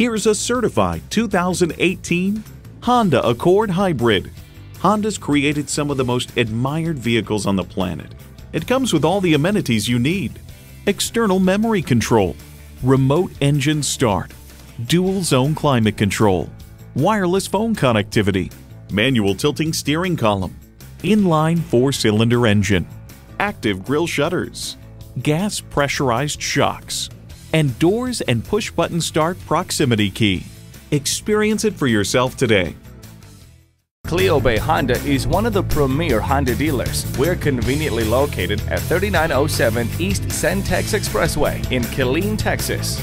Here's a certified 2018 Honda Accord Hybrid. Honda's created some of the most admired vehicles on the planet. It comes with all the amenities you need. External memory control, remote engine start, dual zone climate control, wireless phone connectivity, manual tilting steering column, inline four-cylinder engine, active grille shutters, gas pressurized shocks, and doors and push-button start proximity key. Experience it for yourself today. Cleo Bay Honda is one of the premier Honda dealers. We're conveniently located at 3907 East Cen-Tex Expressway in Killeen, Texas.